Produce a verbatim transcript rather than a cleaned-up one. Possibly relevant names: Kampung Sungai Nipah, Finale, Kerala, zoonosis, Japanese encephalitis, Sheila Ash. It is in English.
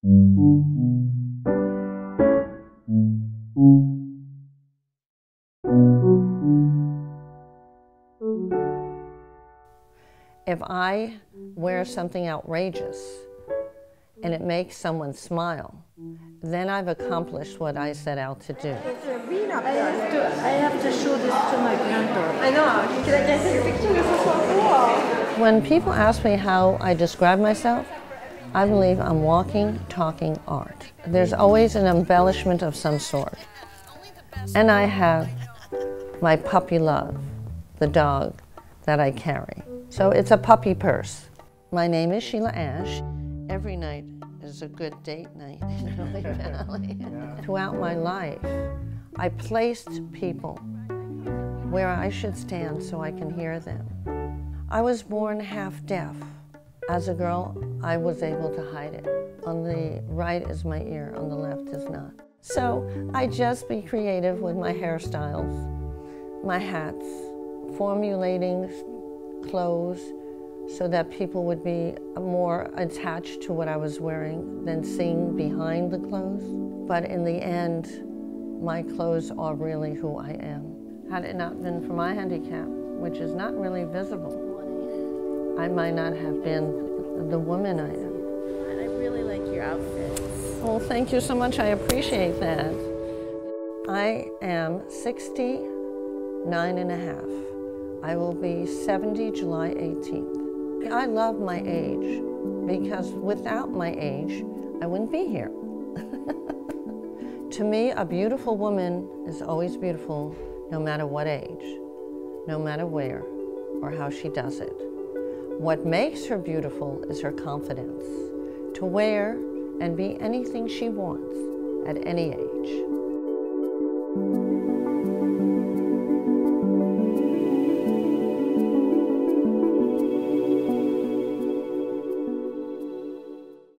If I wear something outrageous and it makes someone smile, then I've accomplished what I set out to do. I have to, I have to show this to my granddaughter. I know. Can I get a picture? This is so cool. When people ask me how I describe myself, I believe I'm walking, talking art. There's always an embellishment of some sort. And I have my puppy love, the dog that I carry. So it's a puppy purse. My name is Sheila Ash. Every night is a good date night in Finale. Yeah. Throughout my life, I placed people where I should stand so I can hear them. I was born half deaf. As a girl, I was able to hide it. On the right is my ear, on the left is not. So I just be creative with my hairstyles, my hats, formulating clothes so that people would be more attached to what I was wearing than seeing behind the clothes. But in the end, my clothes are really who I am. Had it not been for my handicap, which is not really visible, I might not have been the woman I am. And I really like your outfits. Well, thank you so much. I appreciate that. I am sixty-nine and a half. I will be seventy July eighteenth. I love my age because without my age, I wouldn't be here. To me, a beautiful woman is always beautiful, no matter what age, no matter where, or how she does it. What makes her beautiful is her confidence to wear and be anything she wants at any age.